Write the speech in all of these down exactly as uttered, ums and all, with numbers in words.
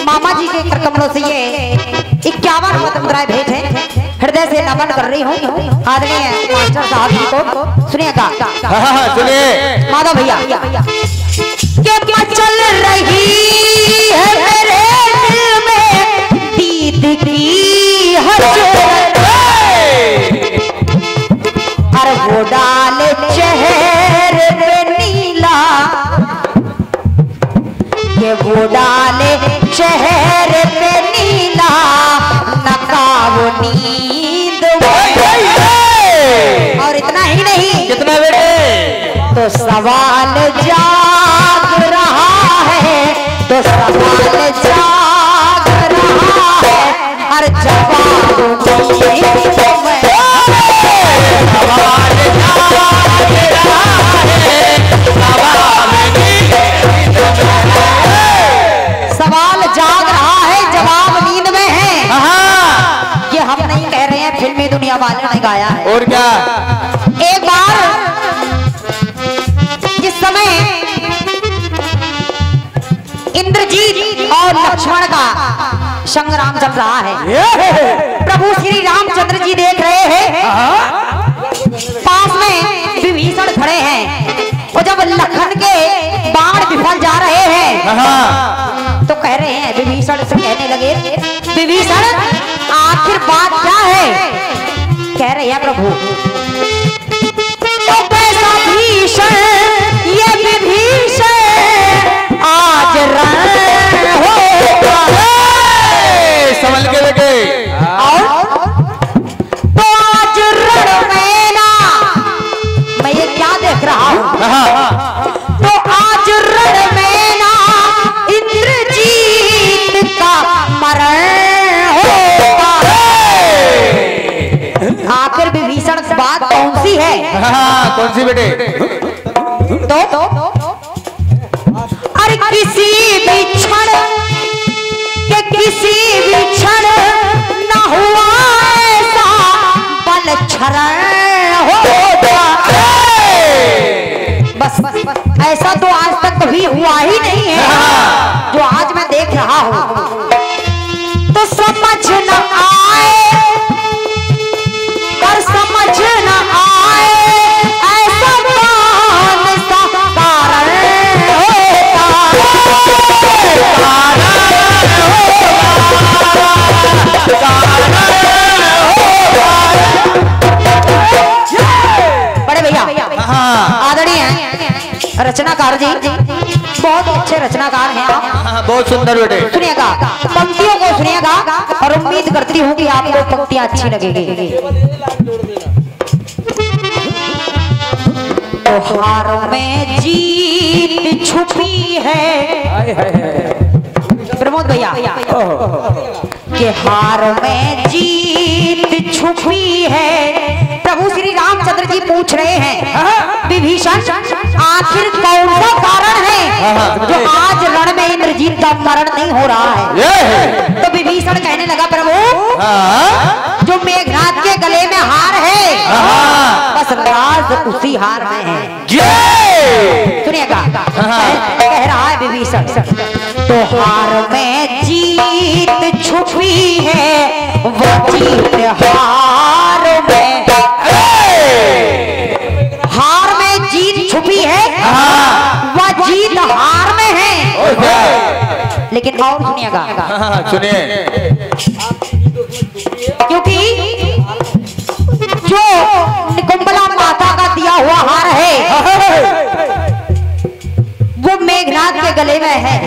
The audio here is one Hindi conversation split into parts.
मामा जी के करकमलों से ये इक्यावन मत मुद्राएं भेंट है, हृदय से नमन कर रही हूँ आदरणीय मास्टर साहब जी को। सुनिएगा, सुनिए माधव भैया, क्या चल रही है मेरे दिल में दीद की हसरत, अरे वो डाले चेहरे पे नीला, ये वो डाले शहर पे नीला नकाब नींद, और इतना ही नहीं कितना बेटे तो सवाल जाग रहा है, तो सवाल जाग रहा है हर जवाब में, सवाल जाग रहा है दुनिया वाले ने गाया है। और क्या एक बार जिस समय इंद्रजीत और लक्ष्मण का संग्राम चल रहा है, प्रभु श्री रामचंद्र जी देख रहे हैं, पास में विभीषण खड़े हैं, और जब लखन के बाण विफल जा रहे हैं तो कह रहे हैं विभीषण से, कहने लगे विभीषण आखिर बात क्या है, कह रहे हैं प्रभु तो कैसा भीषण ये विभीषण आज रण होगा, समझ के लगे तो आज रण मेला, मैं ये क्या देख रहा हूँ, तो आज रण मेला इंद्रजीत का मरण, आखिर विभीषण बात कौन सी है, कौन सी बेटे, तो अरे किसी भी क्षण के किसी भी क्षण न हुआ ऐसा बल क्षरण होता, बस बस बस ऐसा तो आज तक कभी हुआ ही नहीं है जो आज मैं देख रहा हूँ, तो समझ न आए समझ न आए ऐसा बाण सा रचनाकार जी बहुत अच्छे रचनाकार हैं आप, बहुत सुंदर बेटे। सुनिएगा पंक्तियों को सुनिएगा और उम्मीद करती हूँ कि आपको पंक्तियाँ अच्छी लगेगी। त्योहारों में जीत छुपी है प्रमोद भैया के हार में जीत छुपी है। प्रभु श्री रामचंद्र जी पूछ रहे हैं विभीषण आखिर कौन सा कारण है जो आज रण में इंद्रजीत का मरण नहीं हो रहा है। तो विभीषण कहने लगा प्रभु जो मेघनाथ के गले में हार है बस राज उसी हार में है। सुनिएगा कह रहा है विभीषण तो हार में जीत छुपी है वो जीत हार में हार में जीत छुपी है वो जीत हार में है। लेकिन और सुनिएगा सुनिए क्योंकि जो निकुंभला माता का दिया हुआ हार है वो मेघनाथ के गले में है।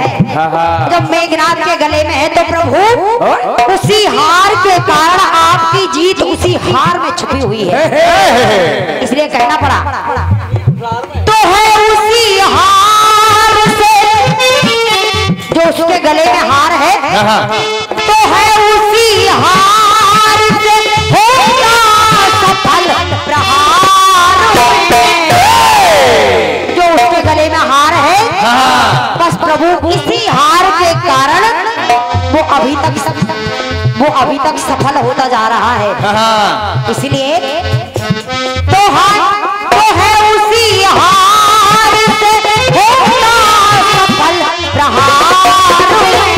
जब मेघनाथ के गले में है तो प्रभु उसी हार के कारण आपकी जीत उसी हार में छुपी हुई है इसलिए कहना पड़ा तो है उसी हार से जो उसके गले में हार है तो है उसी हार से होगा सफल प्रहार जो उसके गले में हार है। बस प्रभु इसी हार के कारण वो अभी तक वो अभी तक सफल होता जा रहा है इसलिए तो हार तो है उसी हार से होता सफल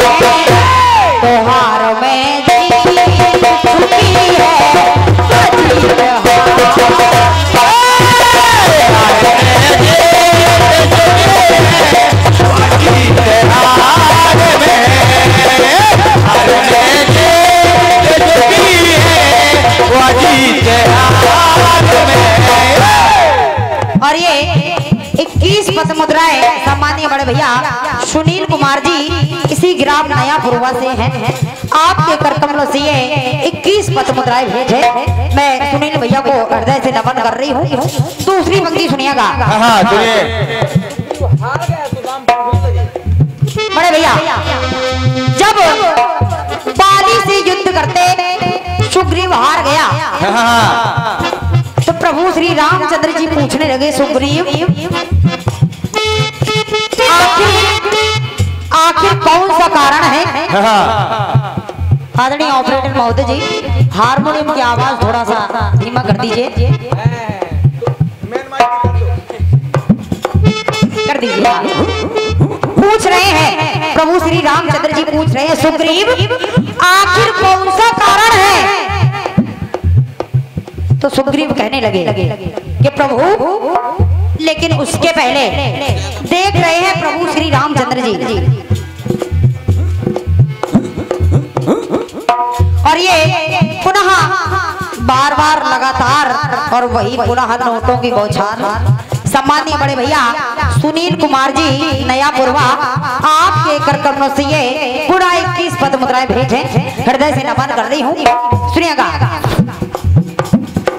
प्रहार तो हार में जीत छुपी है और ये इक्कीस पद मुद्राएं सम्माननीय बड़े भैया सुनील कुमार जी इसी ग्राम नयापुर्वा से हैं। आपके करकमलों से ये इक्कीस पद मुद्राएं भेजे मैं सुनील भैया को हृदय से नमन कर रही हूँ। दूसरी पंक्ति सुनिएगा बड़े भैया। जब बाली से युद्ध करते सुग्रीव हार गया तो प्रभु श्री रामचंद्र जी पूछने लगे सुग्रीव आखिर आखिर कौन सा कारण है। आदरणीय ऑपरेटर महोदय जी हारमोनियम की आवाज थोड़ा सा धीमा कर दीजिए कर दीजिए। पूछ रहे हैं प्रभु श्री रामचंद्र जी पूछ रहे हैं सुग्रीव आखिर कौन सा कारण है। तो सुग्रीव कहने लगे कि प्रभु लेकिन उसके पहले देख रहे हैं प्रभु श्री रामचंद्र जी और ये पुनः बार बार लगातार और वही पुनः नोटों की बौछार। सम्माननीय बड़े भैया सुनील कुमार जी नयापुर्वा आपके करकमलों से ये पूरा इक्कीस पद मुद्राएं भेजे हृदय से नमन कर रही हूँ। सुनिएगा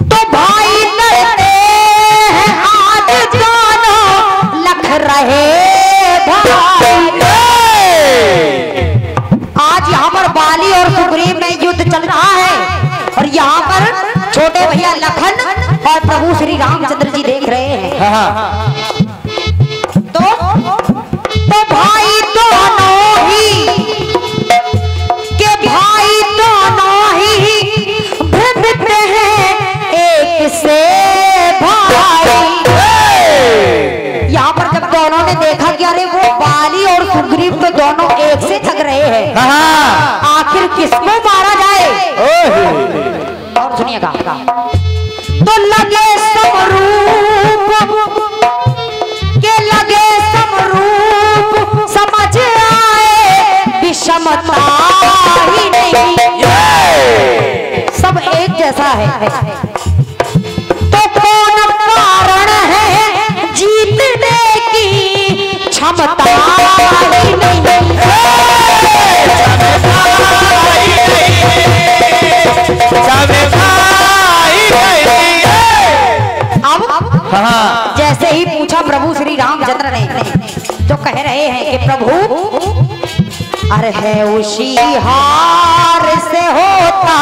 तो भाई लड़े हैं आज दोनों लख रहे आज यहाँ पर बाली और सुग्रीव में युद्ध चल रहा है और यहाँ पर छोटे भैया लखन और प्रभु श्री रामचंद्र जी देख रहे हैं। तो तो भाई दोनों ही के भाई दोनों ही भिड़ते हैं एक से भाई। यहाँ पर जब दोनों ने देखा कि अरे वो बाली और सुग्रीव तो दोनों एक से झग रहे हैं आखिर किसको मारा जाए। और सुनिएगा तो लगे समरूप के लगे समरूप समझ आए विषमता ही नहीं सब एक जैसा है। तो कौन कारण है जीतने की हाँ। जैसे ही पूछा प्रभु श्री रामचंद्र ने तो कह रहे हैं कि प्रभु अरे है उसी हार से होता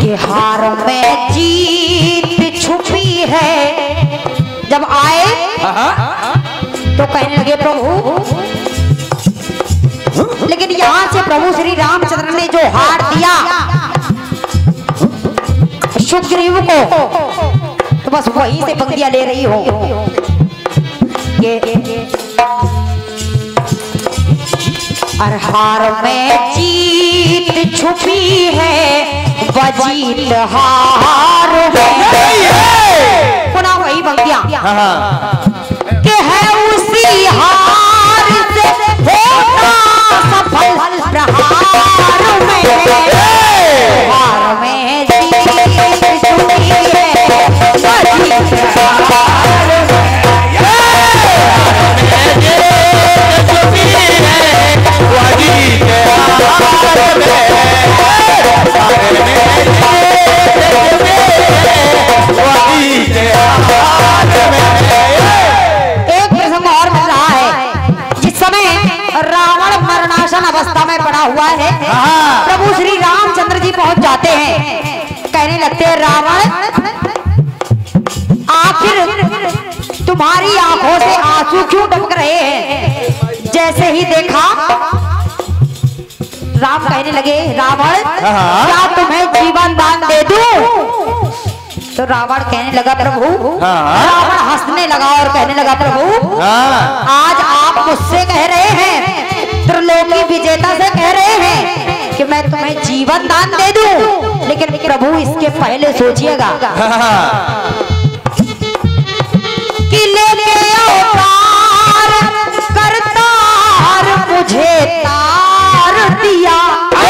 कि हार में जीत छुपी है। जब आए तो कहने लगे प्रभु, लेकिन यहाँ से प्रभु श्री रामचंद्र ने जो हार दिया सुग्रीव को तो बस वहीं से पंक्तियां ले रही हो। ये हार में जीत छुपी है वजीत हार पुनः वही पंक्तियां के है उसी हार से होता सफल प्रहार में हार में एक प्रश्न और मिल रहा है। जिस समय रावण मरणासन अवस्था में पड़ा हुआ है प्रभु श्री रामचंद्र जी पहुंच जाते हैं, कहने लगते हैं रावण आखिर तुम्हारी आंखों से आंसू क्यों टपक रहे हैं। जैसे ही देखा राम कहने लगे रावण क्या तुम्हें जीवन दान दे दूं? तो रावण कहने लगा प्रभु, रावण हंसने लगा और कहने लगा प्रभु आज आप मुझसे कह रहे हैं, त्रिलोकी विजेता से कह रहे हैं कि मैं तुम्हें जीवन दान दे दूं, लेकिन प्रभु इसके पहले सोचिएगा कि लेके अवतार करता हर मुझे तार दिया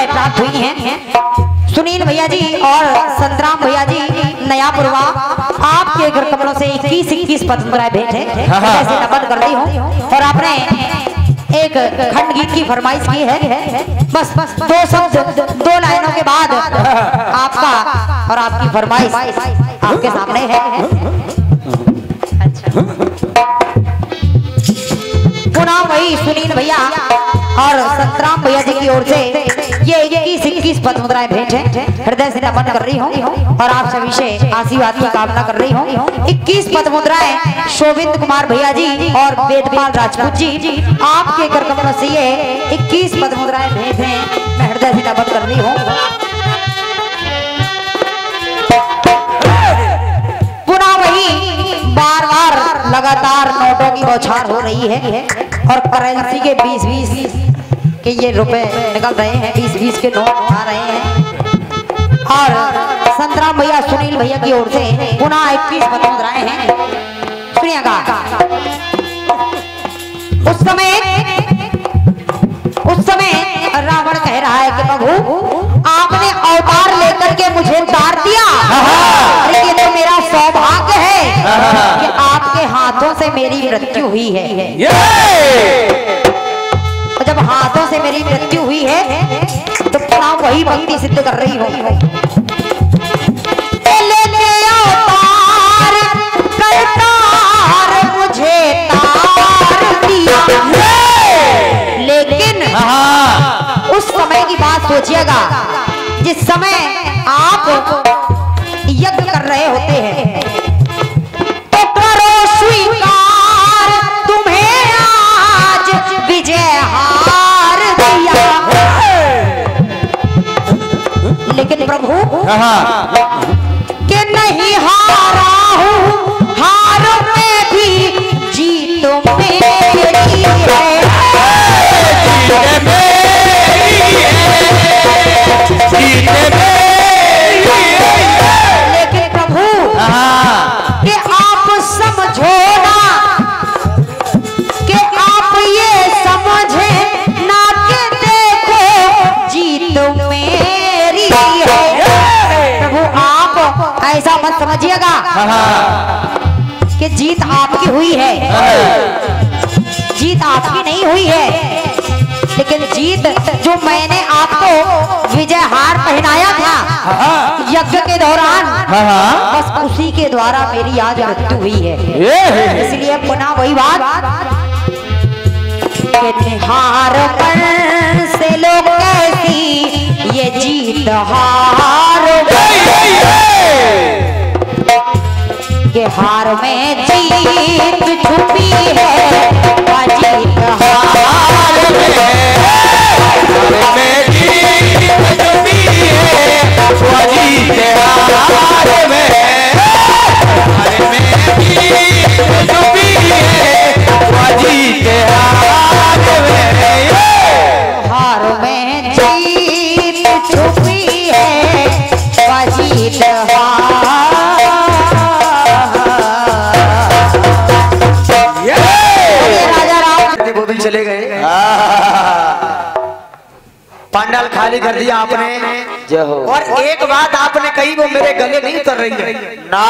प्राप्त हुई हैं सुनील भैया जी और संतराम भैया जी नयापुर्वा, आपके घर कपड़ों से इक्कीस इक्कीस पद मुद्राएं भेंट है नमन कर रही हूँ। और आपने एक खंड गीत की फरमाइश की है। बस बस दो शब्द दो लाइनों के बाद आपका और आपकी फरमाइश आपके सामने है। अच्छा पुनः वही सुनील भैया और संतराम भैया जी की ओर से ये इक्कीस इक्कीस पद मुद्राएं भेंट है हृदय से नमन कर रही हूँ और आप सभी से आशीर्वाद की कामना कर रही हूँ। इक्कीस पद मुद्राएं शोभित कुमार भैया जी और वेदपाल राजपूत जी, आपके कर कमलों से ये इक्कीस पद मुद्राएं भेंट है मैं हृदय से नमन कर रही हूँ। पुनः वही बार बार लगातार नोटों की बौछार हो रही है और करेंसी के बीस बीस कि ये रुपए निकल रहे हैं, बीस बीस के नोट आ रहे हैं और संतराम भैया सुनील भैया की ओर से पुनः इक्कीस बदल रहे हैं। सुनिएगा उस समय उस समय रावण कह रहा है कि प्रभु आपने अवतार लेकर के मुझे उतार दिया, लेकिन तो मेरा सौभाग्य है कि आपके हाथों से मेरी मृत्यु हुई है। जब हाथों से मेरी मृत्यु हुई है तो पुनः वही भक्ति सिद्ध कर रही हो। मुझे तार दिया लेकिन उस समय की बात सोचिएगा जिस समय आप यज्ञ कर रहे होते हैं। तो करो स्वीकार तुम्हें आज विजय प्रभु के नहीं हारा हूँ लेकिन प्रभु कि आप समझो ना, कि आप ये समझे ना कि देखो जीत मेरी है। प्रभु आप ऐसा मत समझिएगा कि जीत आपकी हुई है, जीत आपकी नहीं हुई है, लेकिन जीत जो मैंने आपको विजय हार पहनाया था यज्ञ के दौरान, बस उसी के द्वारा मेरी आज मृत्यु हुई है। इसलिए पुनः वही बात, हार पर से लोग कैसी ये जीत हार, के हार में जीत छुपी है, जीत हार में जीत छुपी है, जीत हार में जीत छुपी है, जीत हार में, हार में जीत छुपी है, जीत हार। चले गए, पंडाल खाली कर दिया आपने। और एक बात आपने कही वो मेरे गले नहीं उतर रही है ना।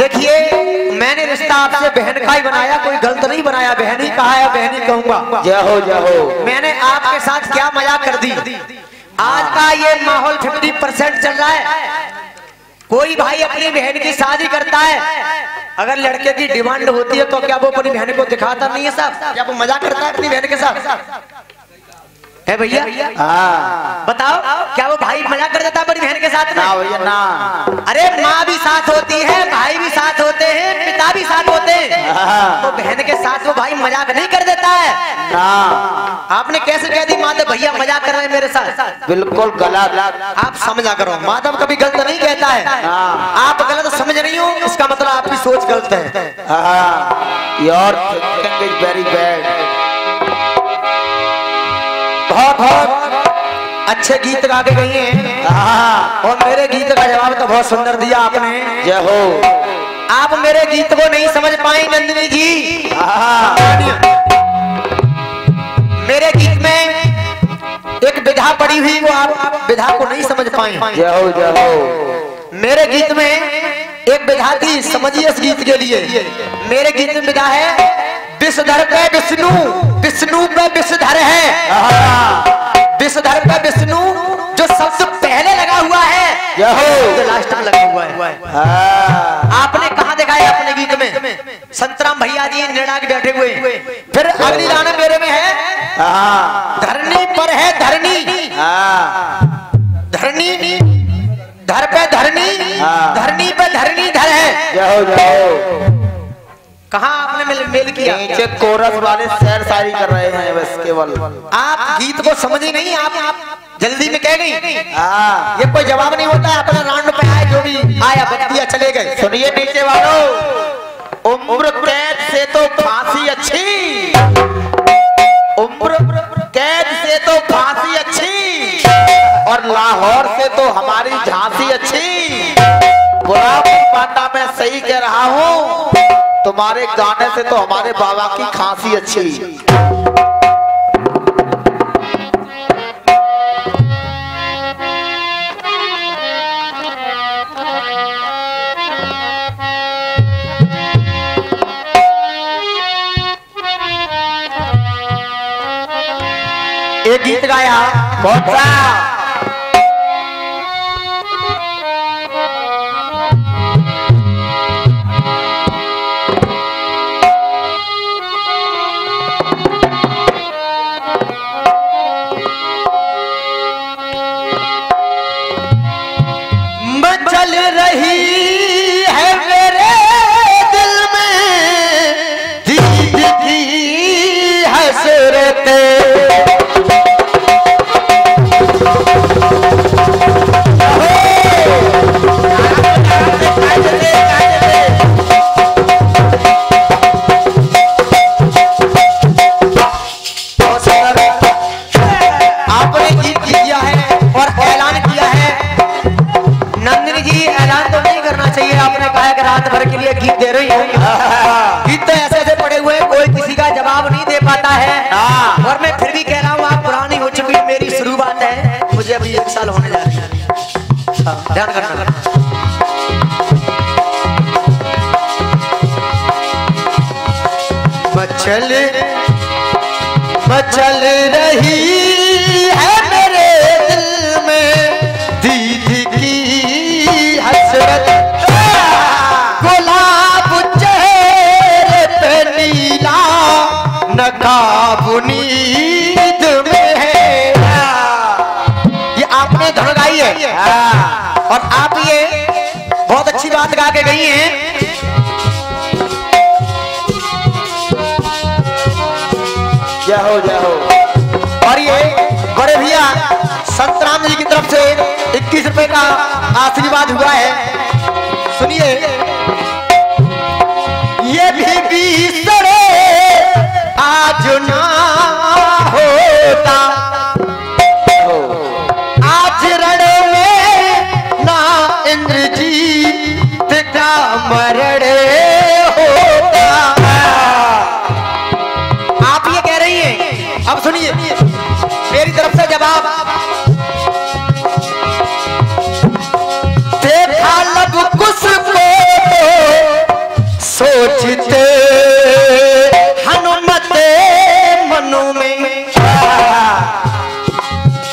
देखिए मैंने रिश्ता आपसे बहन का ही बनाया, कोई गलत नहीं बनाया, बहन ही कहा है, बहन ही कहूंगा। जय हो जय हो। मैंने आपके साथ क्या मजाक कर दी। आज का ये माहौल फिफ्टी परसेंट चल रहा है, कोई भाई अपनी बहन की शादी करता है, अगर लड़के की डिमांड होती है तो क्या वो अपनी बहन को दिखाता नहीं है साहब? क्या वो मजाक करता है अपनी बहन के साथ? है भैया बताओ, क्या वो भाई मजाक कर देता है अपनी बहन के साथ? ना भैया ना। अरे माँ भी साथ होती है, भाई भी साथ होते हैं, पिता भी साथ होते हैं, तो बहन के साथ वो भाई मजाक नहीं कर देता है ना। आपने कैसे कह दी माधव भैया मजाक कर रहे हैं मेरे साथ? बिल्कुल गलत। आप समझा करो, माधव कभी गलत नहीं कहता है। आप गलत समझ रही हो, इसका मतलब आपकी सोच गलत है। Your thinking is very bad. बहुत बहुत अच्छे गीत गा के गई हैं और मेरे गीत का जवाब तो बहुत सुंदर दिया आपने। जय हो। आप मेरे गीत को नहीं समझ पाई नंदिनी जी। मेरे गीत में एक विधा पड़ी हुई, वो आप विधा को नहीं समझ पाए। जाओ जाओ। मेरे गीत में एक विधा थी, समझिए इस गीत के लिए। मेरे गीत में विधा है, विषधर पे विष्णु, विष्णु पे विषधर है, विषधर पे विष्णु जो सबसे पहले लगा हुआ है, लास्ट में लगा हुआ है। आपने कहा दिखाया अपने गीत में? संतराम भैया जी निर्णा के बैठे हुए। फिर अगली लाइन मेरे में है, धरनी पर है धरनी, धरनी धर पे धरनी, धरनी पे धरनी धर है। जाओ जाओ। कहाँ आपने मेल मेल किया? नीचे कोरस वाले शेर शायरी कर रहे हैं बस केवल। आप गीत को समझी नहीं, आप आप जल्दी में कह गई। ये कोई जवाब नहीं होता है, अपना राउंड पे आए, जो भी आया बतिया चले गए। सुनिए नीचे वालों, उम्र कैद से तो फांसी अच्छी, उम्र कैद से तो फांसी अच्छी, और लाहौर से तो हमारी झांसी अच्छी। बुरा मैं सही कह रहा हूँ, तुम्हारे गाने से तो हमारे बाबा की खांसी अच्छी। गीत गाया बहुत सा। मचल रही है मेरे दिल में दीद की हसरत, आपने जीत किया है और ऐलान किया है है और मैं फिर भी कह रहा हूँ आप पुरानी हो चुकी है, मेरी शुरू बात है, मुझे अभी एक साल होने जा रहा है। ध्यान रखना। मचल मचल रही है मेरे दिल में दीदी की हसरत, गुलाब चेहरे पे नीला नकाब नींद में है। ये आपने धुन गाई है और आप ये बहुत अच्छी बात गा के गई हैं। जय हो जय हो। और ये बड़े भैया संतराम जी की तरफ से इक्कीस रुपए का आशीर्वाद हुआ है। सुनिए, ये भी बिसरे आज ना होता, आज रण में ना इंद्रजीत का मरण होता। अब सुनिए मेरी तरफ से जवाब। देखा लब कुछ को सोचते हनुमते मनु में,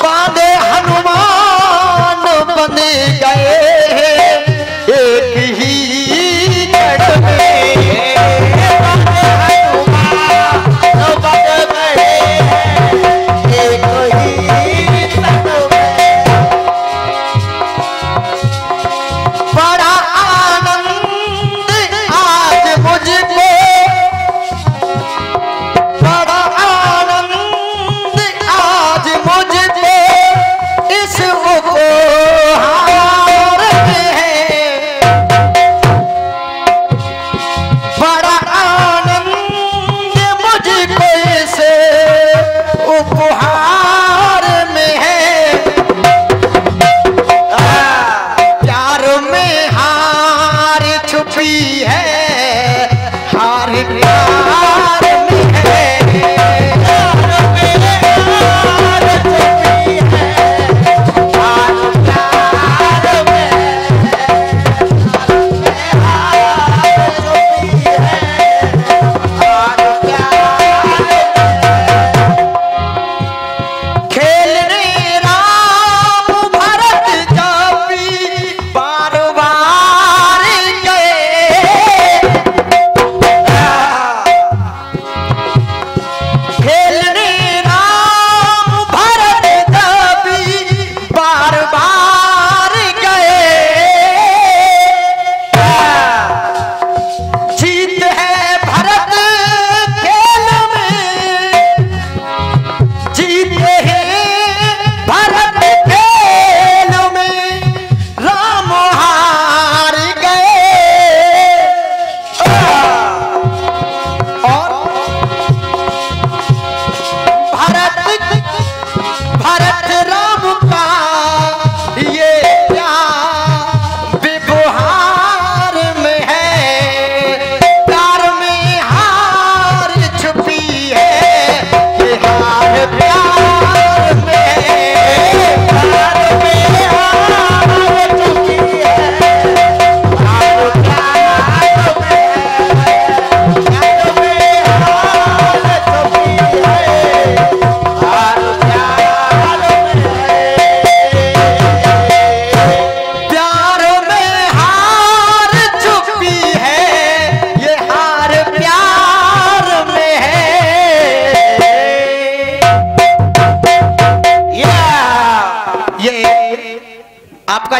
बांधे हनुमान बन गए एक ही जट में।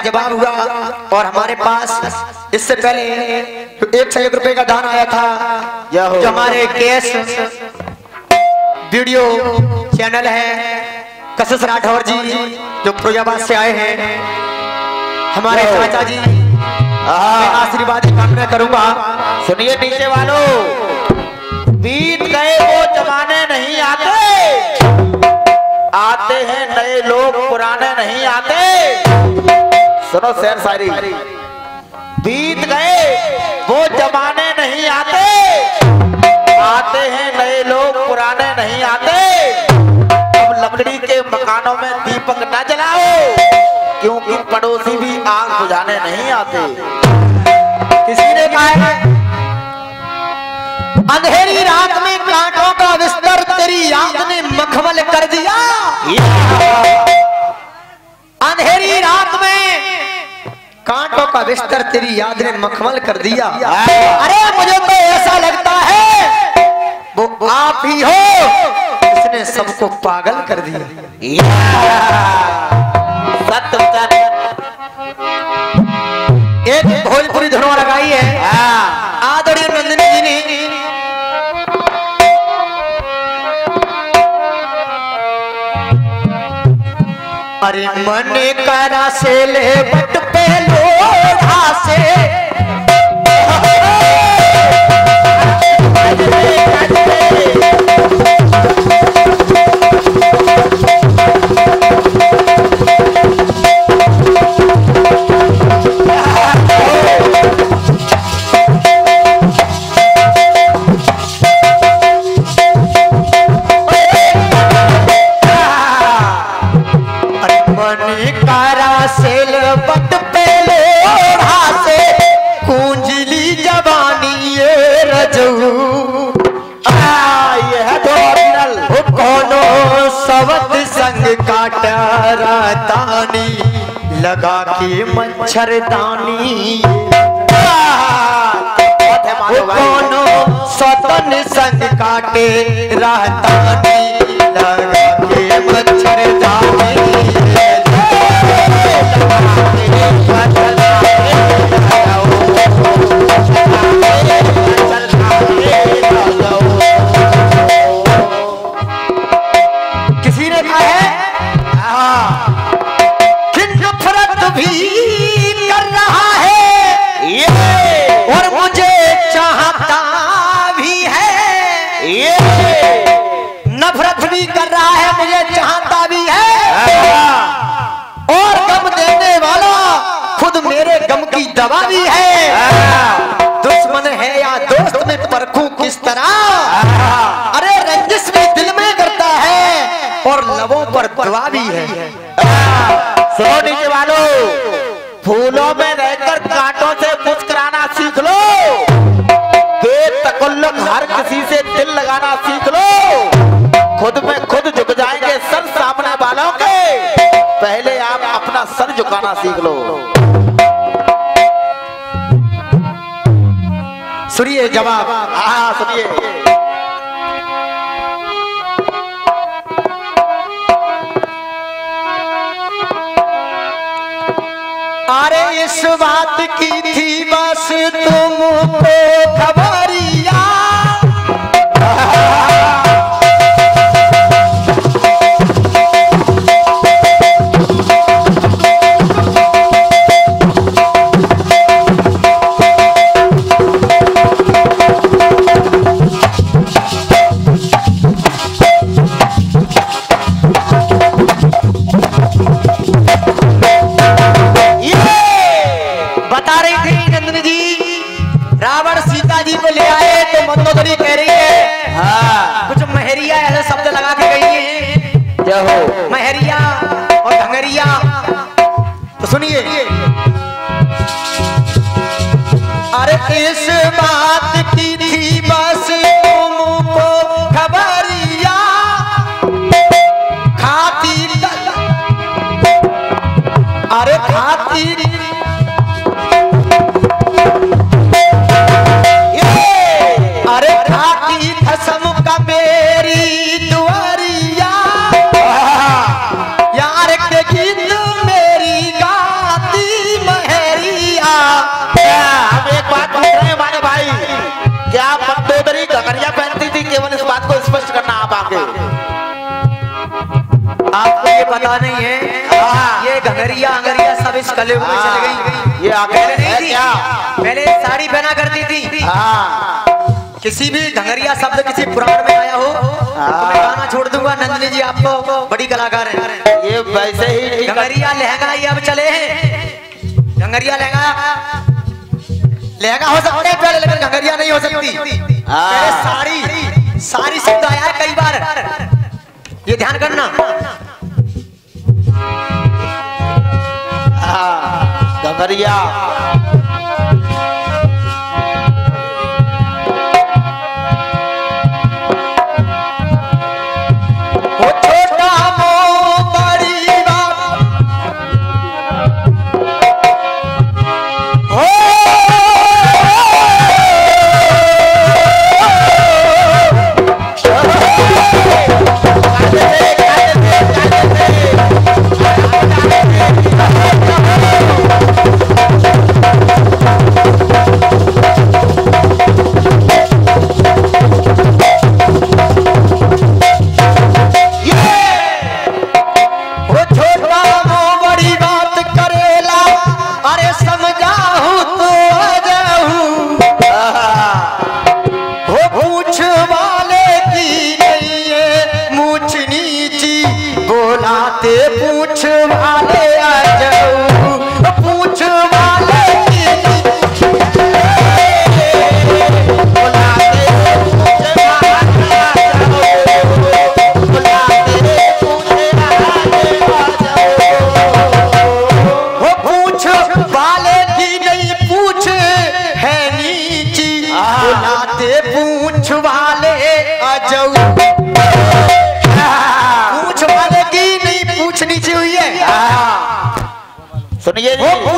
जवाब हुआ और हमारे पास इससे पहले एक सौ एक रुपए का दान आया था जो हमारे केस वीडियो चैनल है, कशिश राठौर जी जो फिरोजाबाद से आए हैं, हमारे चाचा जी, आशीर्वाद की कामना करूंगा। सुनिए नीचे वालों, बीत गए वो जमाने नहीं आते, आते हैं नए लोग पुराने नहीं आते। सुनो शेर शायरी। बीत गए वो जमाने नहीं आते, आते हैं नए लोग पुराने नहीं लकड़ी के मकानों में दीपक न जलाओ, क्योंकि पड़ोसी भी आग बुझाने नहीं आते। किसी ने कहा अंधेरी रात में कांटों का बिस्तर तेरी याद ने मखमल कर दिया। अंधेरी रात में कांटों का बिस्तर तेरी याद ने मखमल कर दिया। अरे मुझे तो ऐसा लगता है वो आप ही हो ने सबको पागल कर दिया। एक भोजपुरी धुनवा लगाई है आदरणीय नंदनी जी ने। अरे मन करा से ले बट पे लोढ़ा से लगा के मच्छरदानी कोनो सतन संग काटे रहतानी लगा के मच्छरदानी। दवा भी है, दुश्मन है या दोस्त में परखूं किस तरह। अरे रंजिश में दिल में करता है और लबों पर दवा भी है। सुनो नीचे वालों, फूलों में रहकर कांटों से मुस्कुराना सीख लो। बेतकल्लुक हर किसी से दिल लगाना सीख लो। खुद में खुद झुक जाएंगे सर सामने वालों के, पहले आप अपना सर झुकाना सीख लो। सुनिए जवाब, हाँ सुनिए। अरे इस बात की थी बस तुमको खबरिया। इस बात की थी बस तुमको खबरिया, खाती अरे खाती अरे खाती कसम का मेरी दुआरिया। यार देखी तू मेरी गाती महरिया। पहनती थी, केवल इस बात को स्पष्ट करना आप आगे। आपको ये पता नहीं है ये घंगरिया अंगरिया सब इस कलयुग में चल गई। ये पहले नहीं थी, पहले साड़ी पहना करती थी। किसी भी घंगरिया शब्द किसी पुराण में आया हो तो मैं गाना छोड़ दूंगा। नंदनी जी आपको बड़ी कलाकार है। ये वैसे ही घंगरिया लहंगा ये अब चले हैं। घंगरिया लहंगा लहंगा हो सकता है पहले, लेकिन घंगरिया नहीं हो सकती। साड़ी साड़ी शब्द आया कई बार। ये ध्यान करना। गगरिया पूछ वाले की नहीं पूछ नीचे हुई है। सुनिए।